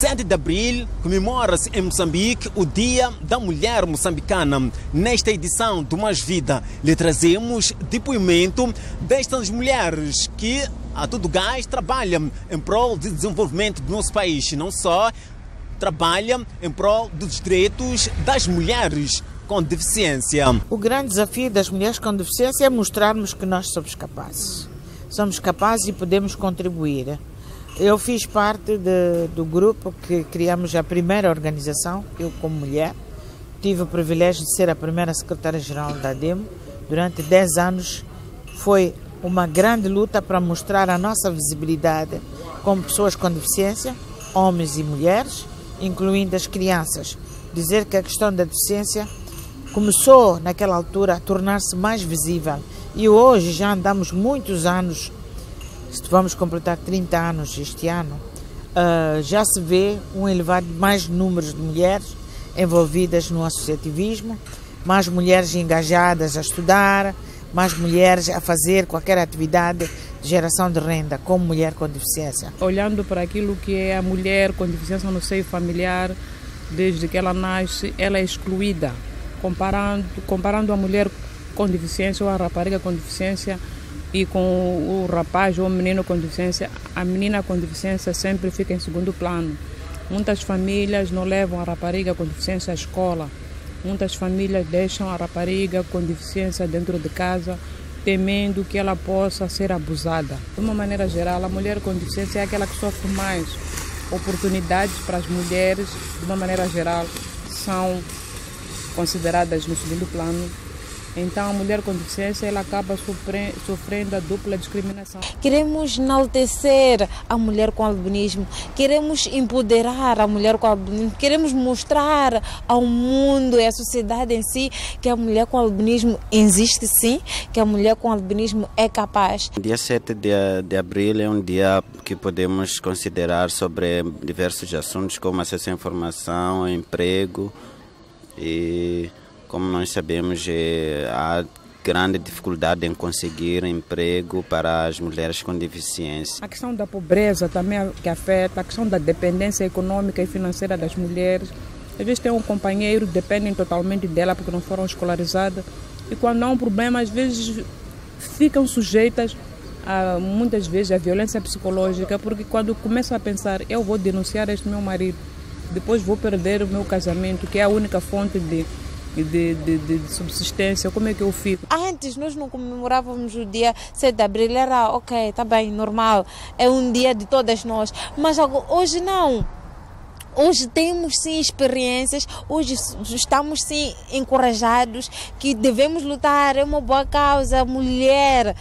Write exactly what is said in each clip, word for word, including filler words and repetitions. sete de abril comemora-se em Moçambique o Dia da Mulher Moçambicana. Nesta edição do Mais Vida, lhe trazemos depoimento destas mulheres que a todo gás trabalham em prol do desenvolvimento do nosso país. Não só trabalham em prol dos direitos das mulheres com deficiência. O grande desafio das mulheres com deficiência é mostrarmos que nós somos capazes. Somos capazes e podemos contribuir. Eu fiz parte de, do grupo que criamos a primeira organização, eu como mulher. Tive o privilégio de ser a primeira secretária-geral da Demo. Durante dez anos foi uma grande luta para mostrar a nossa visibilidade como pessoas com deficiência, homens e mulheres, incluindo as crianças. Dizer que a questão da deficiência começou naquela altura a tornar-se mais visível e hoje já andamos muitos anos. Vamos completar trinta anos este ano, uh, já se vê um elevado mais número de mulheres envolvidas no associativismo, mais mulheres engajadas a estudar, mais mulheres a fazer qualquer atividade de geração de renda como mulher com deficiência. Olhando para aquilo que é a mulher com deficiência no seio familiar, desde que ela nasce, ela é excluída. Comparando, comparando a mulher com deficiência ou a rapariga com deficiência, e com o rapaz ou o menino com deficiência, a menina com deficiência sempre fica em segundo plano. Muitas famílias não levam a rapariga com deficiência à escola. Muitas famílias deixam a rapariga com deficiência dentro de casa, temendo que ela possa ser abusada. De uma maneira geral, a mulher com deficiência é aquela que sofre mais. Oportunidades para as mulheres, de uma maneira geral, são consideradas no segundo plano. Então, a mulher com deficiência ela acaba sofrendo a dupla discriminação. Queremos enaltecer a mulher com albinismo, queremos empoderar a mulher com albinismo, queremos mostrar ao mundo e à sociedade em si que a mulher com albinismo existe sim, que a mulher com albinismo é capaz. Dia sete de abril é um dia que podemos considerar sobre diversos assuntos como acesso à informação, emprego e... Como nós sabemos, há grande dificuldade em conseguir emprego para as mulheres com deficiência. A questão da pobreza também que afeta, a questão da dependência econômica e financeira das mulheres. Às vezes tem um companheiro, dependem totalmente dela porque não foram escolarizadas. E quando há um problema, às vezes ficam sujeitas, a, muitas vezes, à violência psicológica, porque quando começam a pensar, eu vou denunciar este meu marido, depois vou perder o meu casamento, que é a única fonte de... De, de, de subsistência, como é que eu fico? Antes nós não comemorávamos o dia sete de abril, era ok, tá bem, normal, é um dia de todas nós, mas hoje não. Hoje temos sim experiências, hoje estamos sim encorajados que devemos lutar, é uma boa causa, a mulher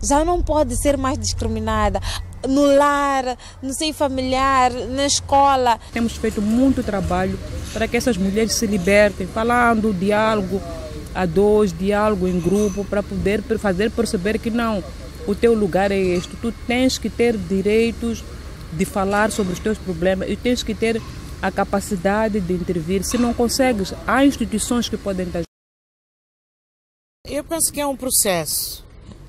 já não pode ser mais discriminada. No lar, no seio familiar, na escola. Temos feito muito trabalho para que essas mulheres se libertem, falando diálogo a dois, diálogo em grupo, para poder fazer perceber que não, o teu lugar é este, tu tens que ter direitos de falar sobre os teus problemas e tens que ter a capacidade de intervir. Se não consegues, há instituições que podem te ajudar. Eu penso que é um processo.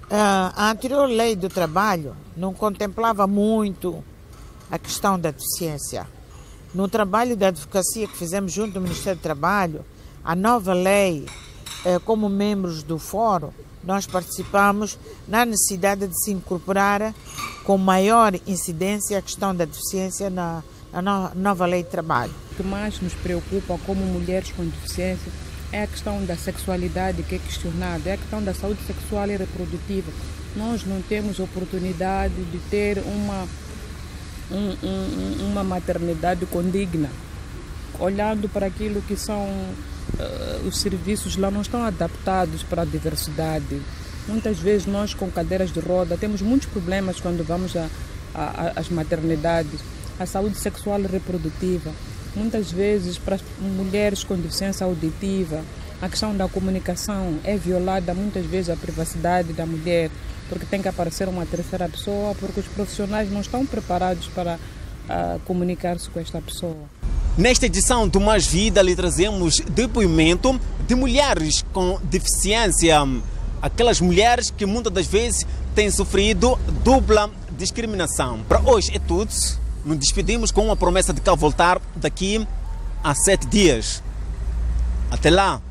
Uh, a anterior lei do trabalho não contemplava muito a questão da deficiência. No trabalho da advocacia que fizemos junto ao Ministério do Trabalho, a nova lei, uh, como membros do fórum, nós participamos na necessidade de se incorporar com maior incidência a questão da deficiência na, na no, nova lei de trabalho. O que mais nos preocupa como mulheres com deficiência é a questão da sexualidade que é questionada, é a questão da saúde sexual e reprodutiva. Nós não temos oportunidade de ter uma, um, um, uma maternidade condigna. Olhando para aquilo que são uh, os serviços lá, não estão adaptados para a diversidade. Muitas vezes nós com cadeiras de roda temos muitos problemas quando vamos às maternidades. A saúde sexual e reprodutiva. Muitas vezes, para as mulheres com deficiência auditiva, a questão da comunicação é violada muitas vezes a privacidade da mulher, porque tem que aparecer uma terceira pessoa, porque os profissionais não estão preparados para uh, comunicar-se com esta pessoa. Nesta edição do Mais Vida, lhe trazemos depoimento de mulheres com deficiência. Aquelas mulheres que muitas das vezes têm sofrido dupla discriminação. Para hoje é tudo. nos despedimos com a promessa de cá voltar daqui a sete dias. Até lá!